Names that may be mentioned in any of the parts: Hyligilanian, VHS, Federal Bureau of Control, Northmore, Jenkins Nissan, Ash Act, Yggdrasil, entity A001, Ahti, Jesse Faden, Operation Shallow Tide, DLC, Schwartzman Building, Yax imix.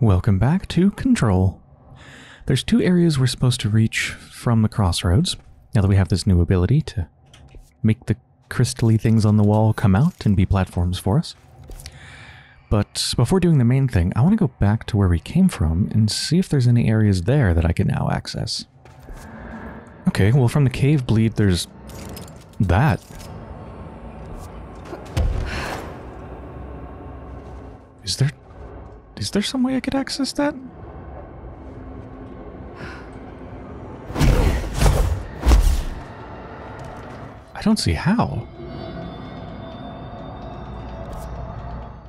Welcome back to Control. There's two areas we're supposed to reach from the crossroads, now that we have this new ability to make the crystally things on the wall come out and be platforms for us. But before doing the main thing, I want to go back to where we came from and see if there's any areas there that I can now access. Okay, well from the cave bleed there's that. Is there some way I could access that? I don't see how.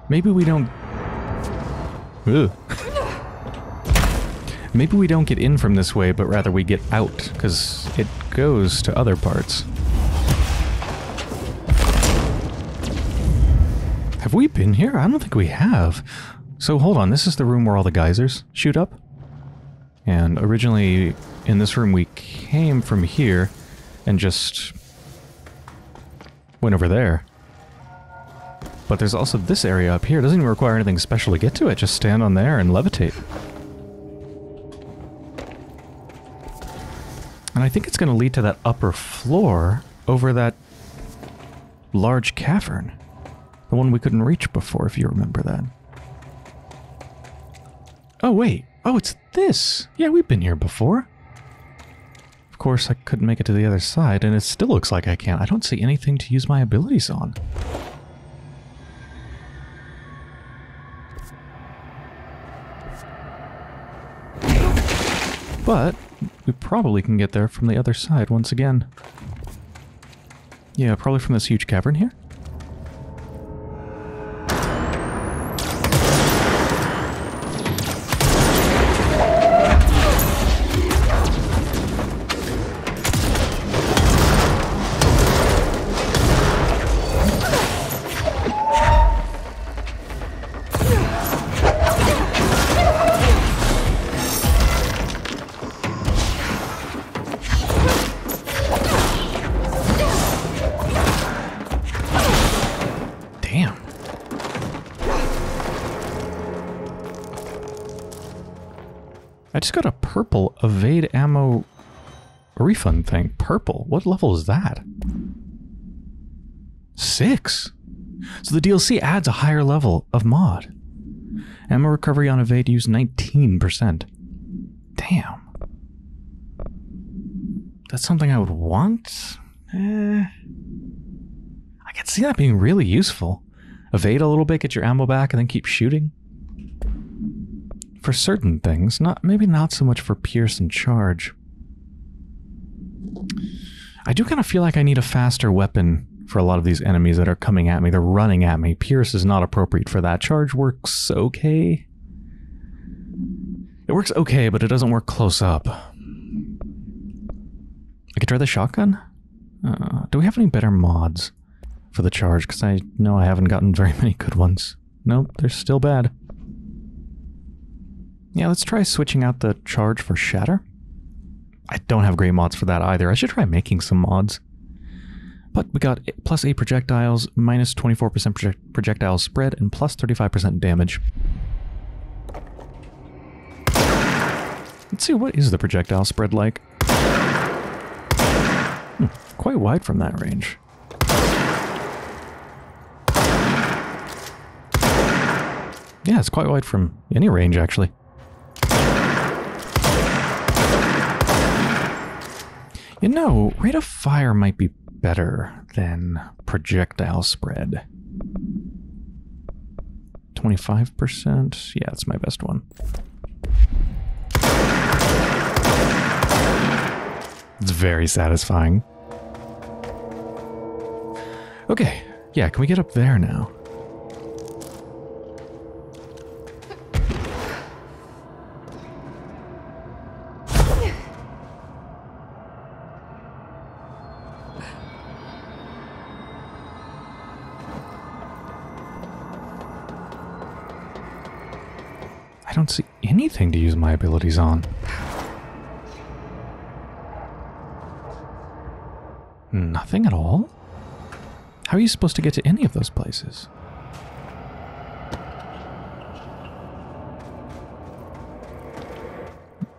Maybe we don't... Ugh. Maybe we don't get in from this way, but rather we get out, because it goes to other parts. Have we been here? I don't think we have. So hold on, this is the room where all the geysers shoot up? And originally in this room we came from here and just went over there. But there's also this area up here. It doesn't even require anything special to get to it. Just stand on there and levitate. And I think it's going to lead to that upper floor over that large cavern. The one we couldn't reach before, if you remember that. Oh, wait. Oh, it's this. Yeah, we've been here before. Of course, I couldn't make it to the other side, and it still looks like I can't. I don't see anything to use my abilities on. But we probably can get there from the other side once again. Yeah, probably from this huge cavern here. I just got a purple evade ammo refund thing. Purple? What level is that? 6. So the DLC adds a higher level of mod. Ammo recovery on evade used 19%. Damn. That's something I would want? I could see that being really useful. Evade a little bit, get your ammo back, and then keep shooting. For certain things, maybe not so much for pierce and charge. I do kind of feel like I need a faster weapon for a lot of these enemies that are coming at me. They're running at me. Pierce is not appropriate for that. Charge works okay. It works okay, but it doesn't work close up. I could try the shotgun? Do we have any better mods for the charge? Because I know I haven't gotten very many good ones. Nope, they're still bad. Yeah, let's try switching out the charge for shatter. I don't have great mods for that either. I should try making some mods. But we got plus 8 projectiles, minus 24% projectile spread, and plus 35% damage. Let's see, what is the projectile spread like? Quite wide from that range. Yeah, it's quite wide from any range, actually. You know, rate of fire might be better than projectile spread. 25%? Yeah, that's my best one. It's very satisfying. Okay, yeah, can we get up there now? I don't see anything to use my abilities on. Nothing at all? How are you supposed to get to any of those places?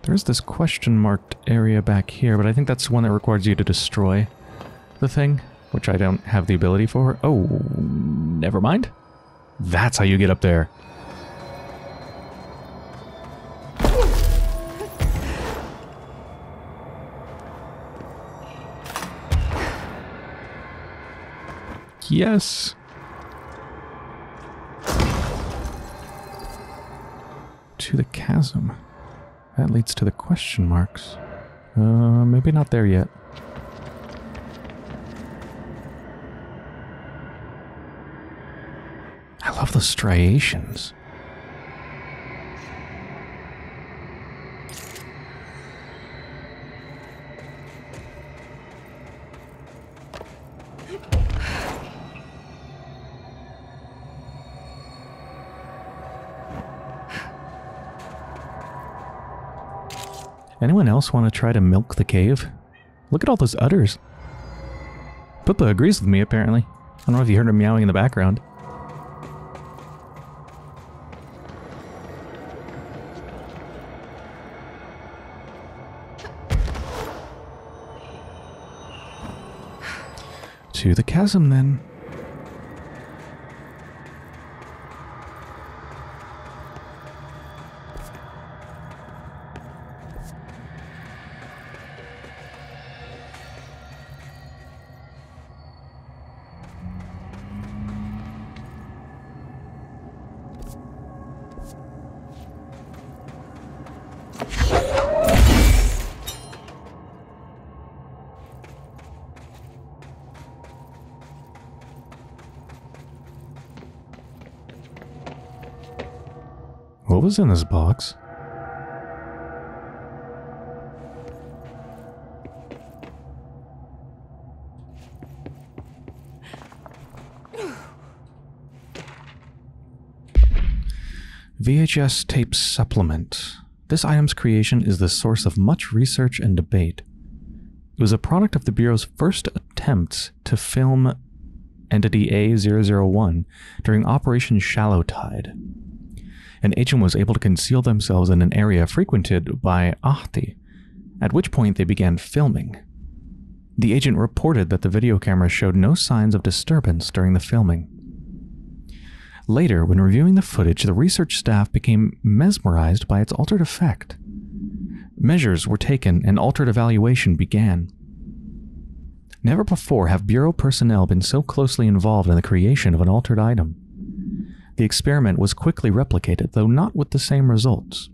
There is this question marked area back here, but I think that's one that requires you to destroy the thing, which I don't have the ability for. Oh, never mind. That's how you get up there. Yes. To the chasm. That leads to the question marks. Maybe not there yet. I love the striations. Anyone else want to try to milk the cave? Look at all those udders. Pippa agrees with me, apparently. I don't know if you heard her meowing in the background. To the chasm, then. What was in this box? VHS tape supplement. This item's creation is the source of much research and debate. It was a product of the Bureau's first attempts to film entity A001 during Operation Shallow Tide. An agent was able to conceal themselves in an area frequented by Ahti, at which point they began filming. The agent reported that the video camera showed no signs of disturbance during the filming. Later, when reviewing the footage, the research staff became mesmerized by its altered effect. Measures were taken and altered evaluation began. Never before have Bureau personnel been so closely involved in the creation of an altered item. The experiment was quickly replicated, though not with the same results.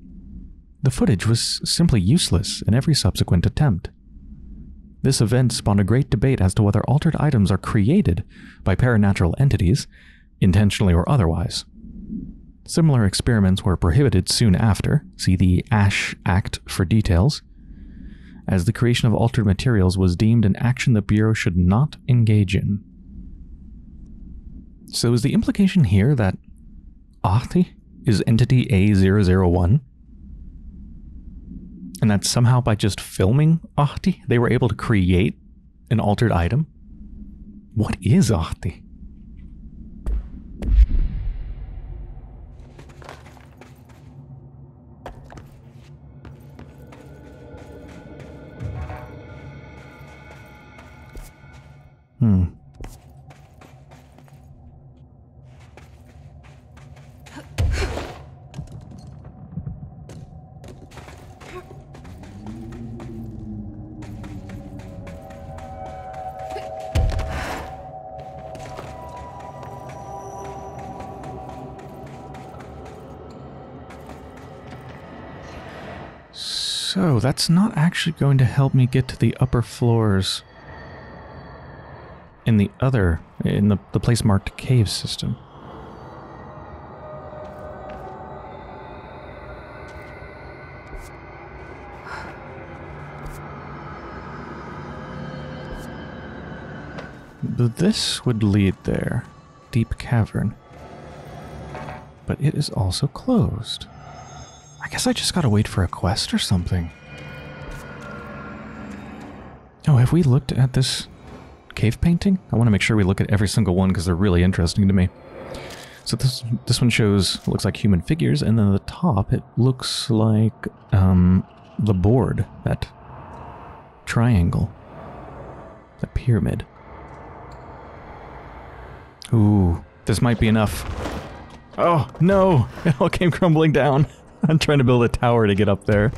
The footage was simply useless in every subsequent attempt. This event spawned a great debate as to whether altered items are created by paranatural entities, intentionally or otherwise. Similar experiments were prohibited soon after, see the Ash Act for details, as the creation of altered materials was deemed an action the Bureau should not engage in. So is the implication here that Ahti is entity A001? And that somehow by just filming Ahti, they were able to create an altered item? What is Ahti? So that's not actually going to help me get to the upper floors in the other, in the place marked cave system. But this would lead there, deep cavern. But it is also closed. I guess I just gotta wait for a quest or something. Oh, have we looked at this cave painting? I want to make sure we look at every single one because they're really interesting to me. So this one shows, looks like human figures, and then at the top it looks like the board, that triangle, the pyramid. Ooh, this might be enough. Oh, no! It all came crumbling down. I'm trying to build a tower to get up there.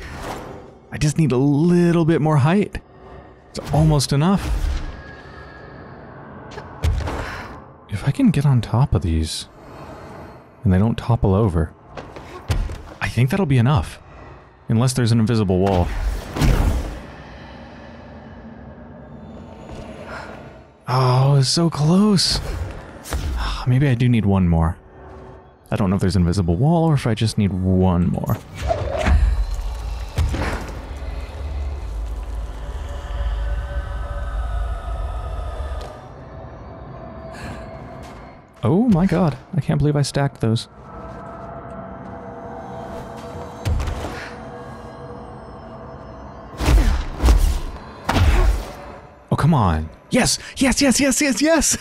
I just need a little bit more height. It's almost enough. If I can get on top of these and they don't topple over, I think that'll be enough. Unless there's an invisible wall. Oh, it's so close. Maybe I do need one more. I don't know if there's an invisible wall or if I just need one more. Oh my god, I can't believe I stacked those. Oh, come on. Yes! Yes, yes, yes, yes, yes!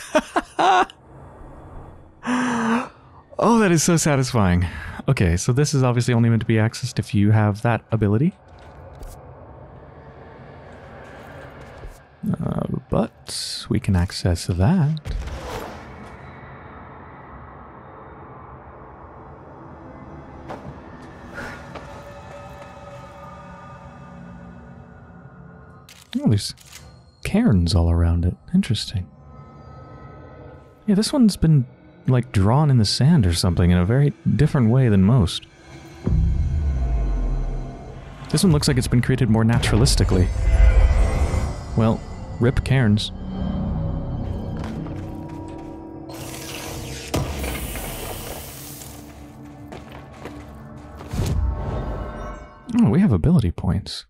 Oh, that is so satisfying. Okay, so this is obviously only meant to be accessed if you have that ability. But we can access that. Oh, there's cairns all around it. Interesting. Yeah, this one's been, like, drawn in the sand or something in a very different way than most. This one looks like it's been created more naturalistically. Well, rip cairns. Oh, we have ability points.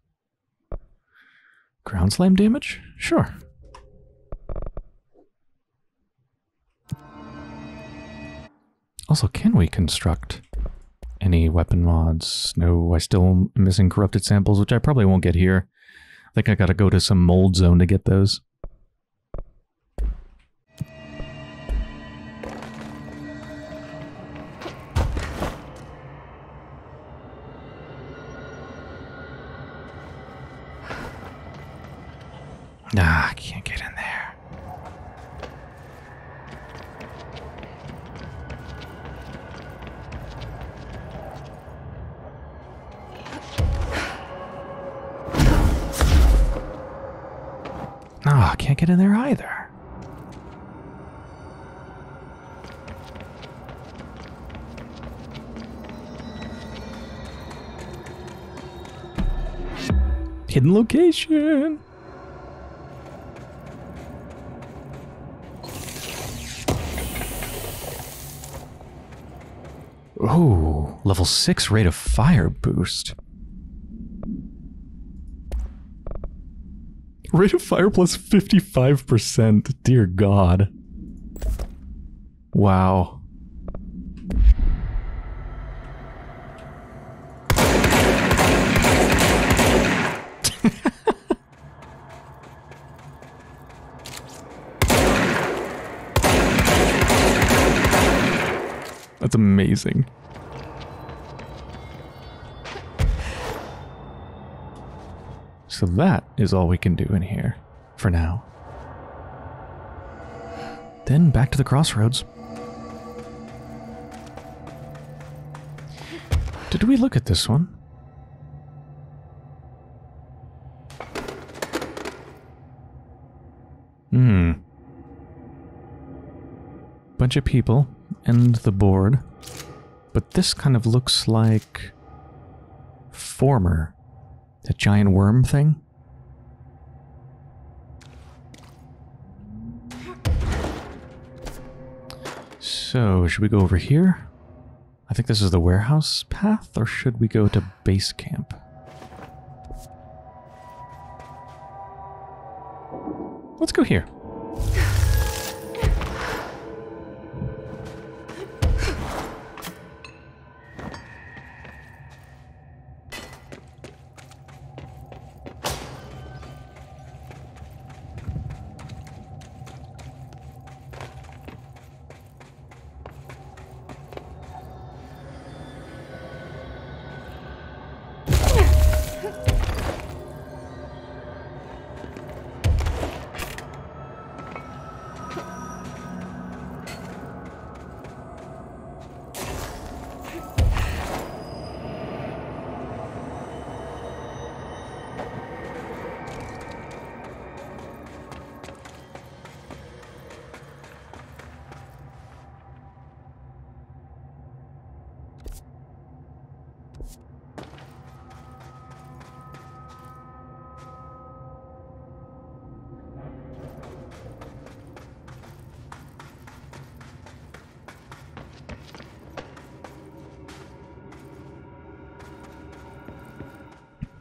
Ground slam damage? Sure. Also, can we construct any weapon mods? No, I still am missing corrupted samples, which I probably won't get here. I think I gotta go to some mold zone to get those. Ah, I can't get in there. Ah, oh, I can't get in there either. Hidden location. Oh, level 6 rate of fire boost. Rate of fire plus 55%, dear god. Wow. That's amazing. So that is all we can do in here, for now. Then back to the crossroads. Did we look at this one? Hmm. Bunch of people, and the board. But this kind of looks like... former. That giant worm thing? So, should we go over here? I think this is the warehouse path, or should we go to base camp? Let's go here.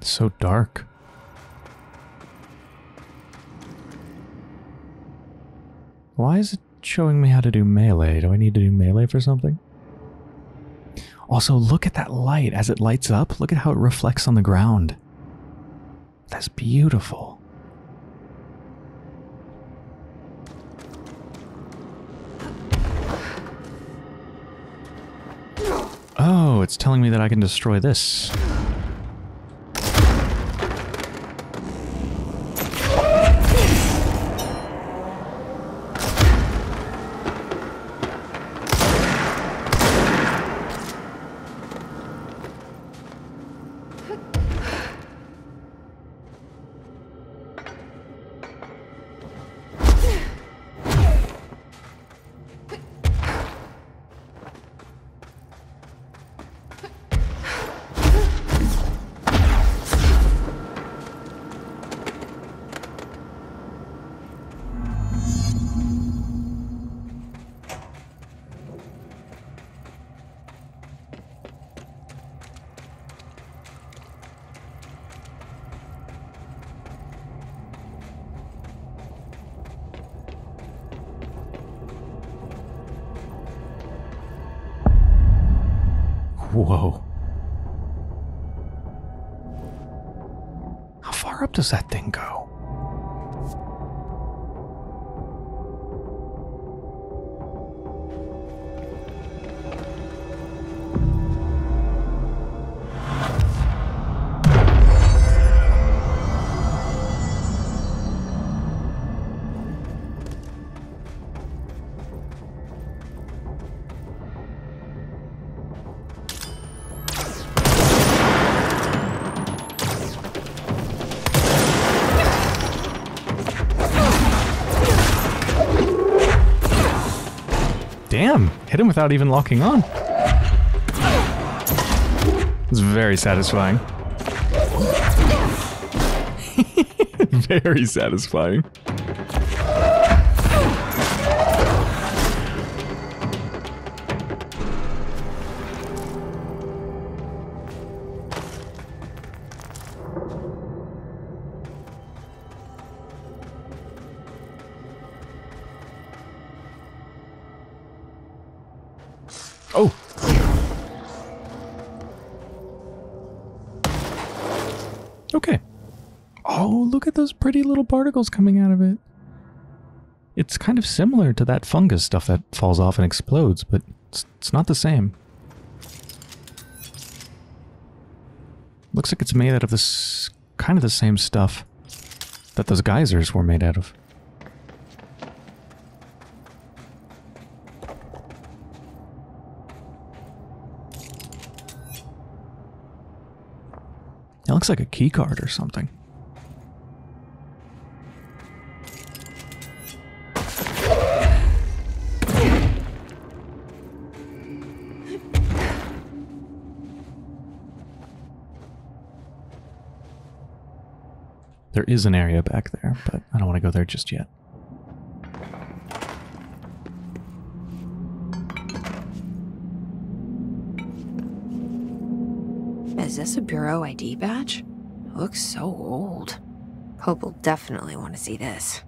It's so dark. Why is it showing me how to do melee? Do I need to do melee for something? Also, look at that light as it lights up. Look at how it reflects on the ground. That's beautiful. Oh, it's telling me that I can destroy this. Whoa. How far up does that thing go? Damn, hit him without even locking on. It's very satisfying. Very satisfying. Oh! Okay. Oh, look at those pretty little particles coming out of it. It's kind of similar to that fungus stuff that falls off and explodes, but it's not the same. Looks like it's made out of this kind of the same stuff that those geysers were made out of. It looks like a key card or something. There is an area back there, but I don't want to go there just yet. Is this a Bureau ID badge? It looks so old. Hope will definitely want to see this.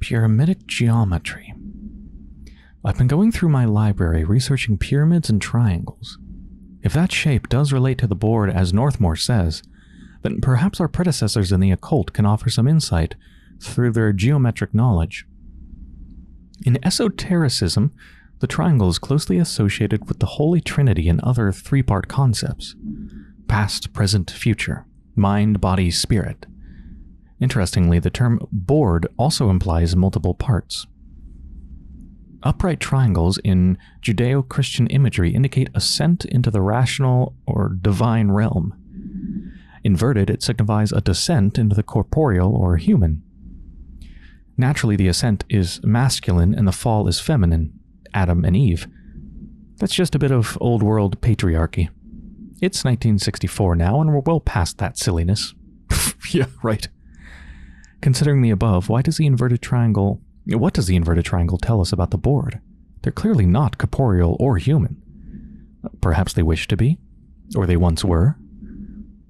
Pyramidic geometry. I've been going through my library researching pyramids and triangles. If that shape does relate to the board as Northmore says, then perhaps our predecessors in the occult can offer some insight through their geometric knowledge. In esotericism, the triangle is closely associated with the Holy Trinity and other three-part concepts: past, present, future, mind, body, spirit. Interestingly, the term board also implies multiple parts. Upright triangles in Judeo-Christian imagery indicate ascent into the rational or divine realm. Inverted, it signifies a descent into the corporeal or human. Naturally, the ascent is masculine and the fall is feminine, Adam and Eve. That's just a bit of old-world patriarchy. It's 1964 now and we're well past that silliness. Yeah, right. Considering the above, what does the inverted triangle tell us about the board? They're clearly not corporeal or human. Perhaps they wish to be, or they once were.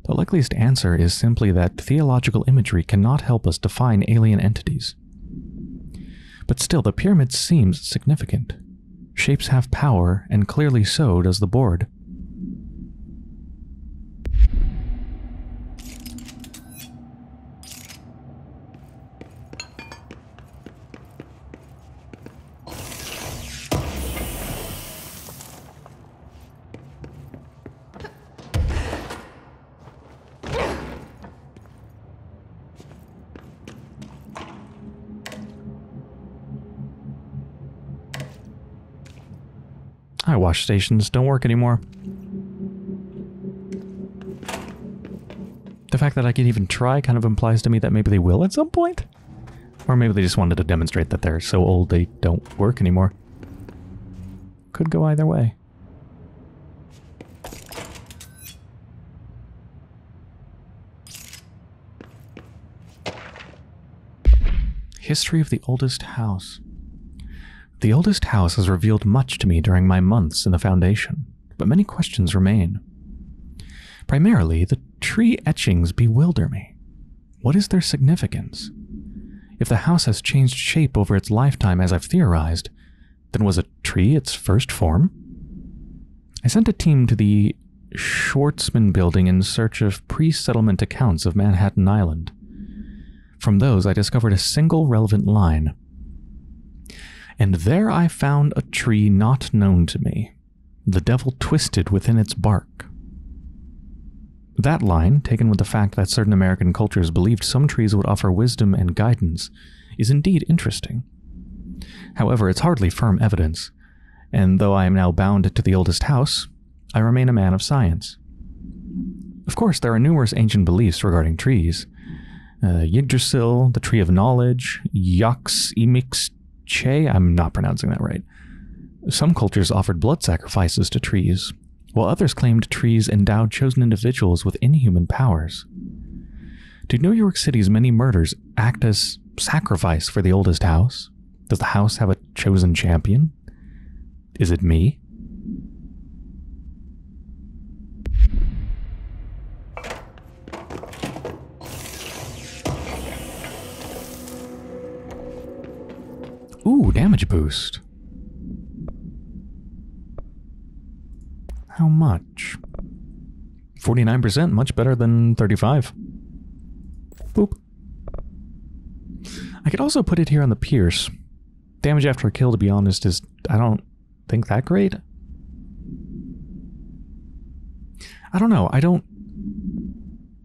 The likeliest answer is simply that theological imagery cannot help us define alien entities. But still, the pyramid seems significant. Shapes have power, and clearly so does the board. Wash stations don't work anymore. The fact that I can even try kind of implies to me that maybe they will at some point. Or maybe they just wanted to demonstrate that they're so old they don't work anymore. Could go either way. History of the oldest house. The oldest house has revealed much to me during my months in the Foundation, but many questions remain. Primarily, the tree etchings bewilder me. What is their significance? If the house has changed shape over its lifetime as I've theorized, then was a tree its first form? I sent a team to the Schwartzman Building in search of pre-settlement accounts of Manhattan Island. From those, I discovered a single relevant line. And there I found a tree not known to me, the devil twisted within its bark. That line, taken with the fact that certain American cultures believed some trees would offer wisdom and guidance, is indeed interesting. However, it's hardly firm evidence, and though I am now bound to the oldest house, I remain a man of science. Of course, there are numerous ancient beliefs regarding trees. Yggdrasil, the tree of knowledge, Yax imix. I'm not pronouncing that right. Some cultures offered blood sacrifices to trees, while others claimed trees endowed chosen individuals with inhuman powers. Did New York City's many murders act as sacrifice for the oldest house? Does the house have a chosen champion? Is it me? Ooh, damage boost. How much? 49%, much better than 35. Boop. I could also put it here on the pierce. Damage after a kill, to be honest, is... I don't think that great. I don't know. I don't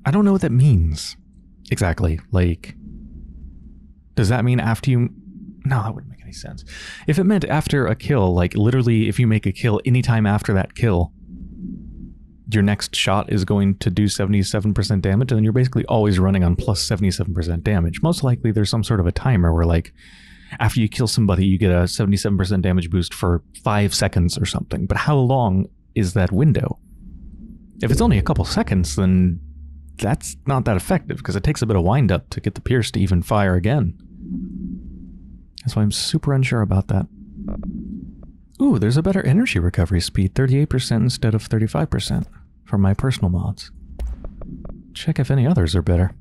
know what that means. Exactly. Like... Does that mean after you... No, that wouldn't make any sense. If it meant after a kill, like literally if you make a kill anytime after that kill, your next shot is going to do 77% damage, and then you're basically always running on plus 77% damage. Most likely there's some sort of a timer where like after you kill somebody, you get a 77% damage boost for 5 seconds or something. But how long is that window? If it's only a couple seconds, then that's not that effective because it takes a bit of wind up to get the pierce to even fire again. That's why I'm super unsure about that. Ooh, there's a better energy recovery speed, 38% instead of 35% for my personal mods. Check if any others are better.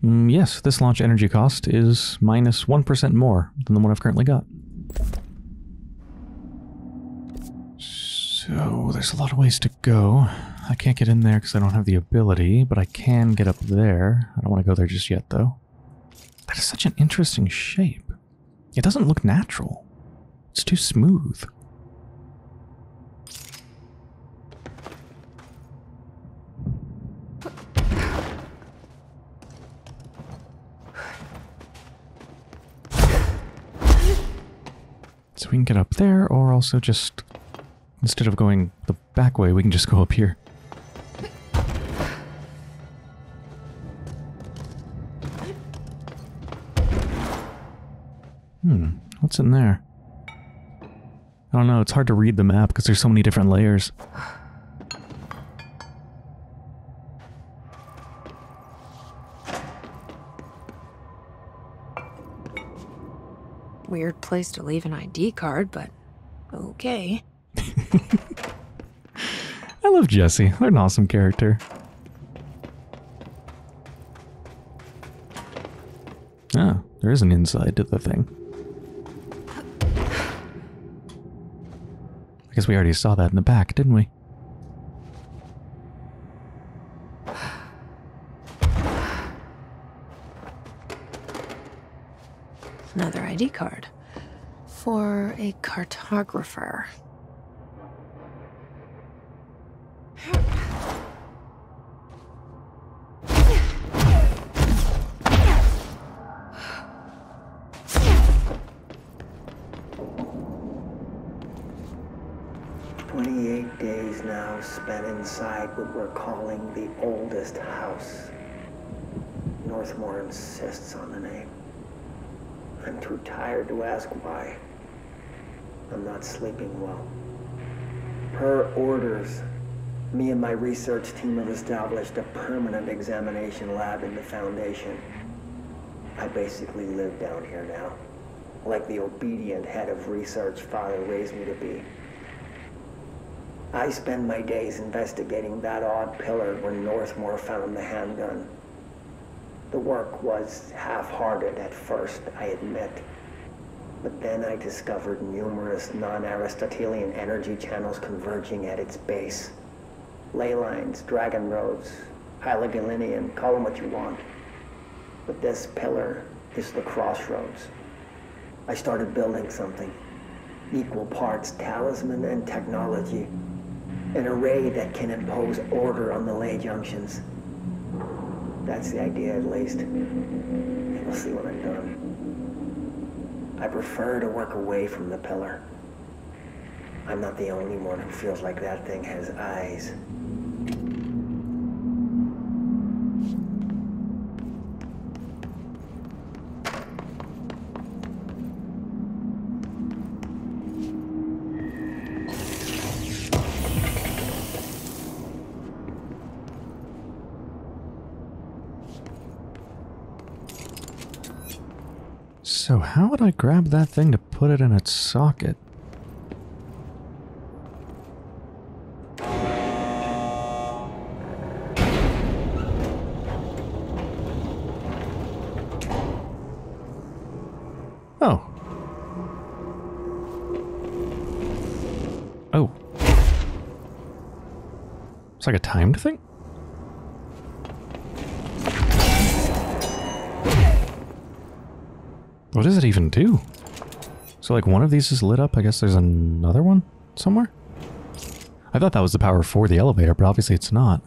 Yes, this launch energy cost is minus 1% more than the one I've currently got. So there's a lot of ways to go. I can't get in there because I don't have the ability, but I can get up there. I don't want to go there just yet, though. That is such an interesting shape. It doesn't look natural. It's too smooth. So we can get up there, or also just... Instead of going the back way, we can just go up here. What's in there? I don't know, it's hard to read the map because there's so many different layers. Weird place to leave an ID card, but okay. I love Jesse. They're an awesome character. Ah, there is an inside to the thing. I guess we already saw that in the back, didn't we? Another ID card. For a cartographer. Inside what we're calling the oldest house. Northmore insists on the name. I'm too tired to ask why. I'm not sleeping well. Per orders, me and my research team have established a permanent examination lab in the Foundation. I basically live down here now, like the obedient head of research father raised me to be. I spend my days investigating that odd pillar where Northmore found the handgun. The work was half-hearted at first, I admit. But then I discovered numerous non-Aristotelian energy channels converging at its base. Ley lines, dragon roads, Hyligilanian, call them what you want. But this pillar is the crossroads. I started building something. Equal parts talisman and technology. An array that can impose order on the ley junctions. That's the idea, at least. And we'll see what I'm done. I prefer to work away from the pillar. I'm not the only one who feels like that thing has eyes. So how would I grab that thing to put it in its socket? Oh. Oh. It's like a timed thing? What does it even do? So like one of these is lit up, I guess there's another one somewhere? I thought that was the power for the elevator, but obviously it's not.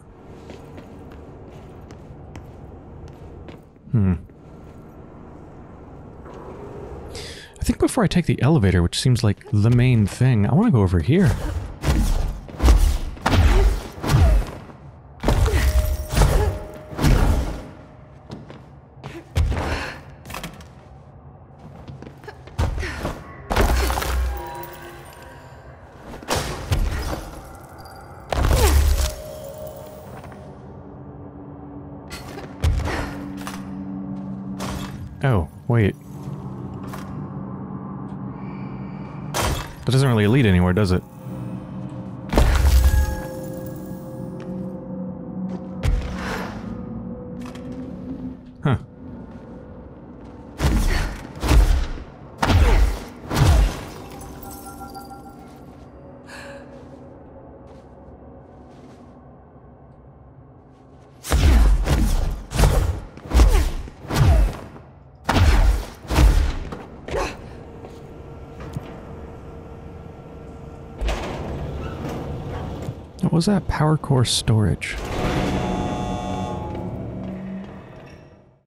I think before I take the elevator, which seems like the main thing, I want to go over here. Oh, wait. That doesn't really lead anywhere, does it? Huh. What was that? Power core storage.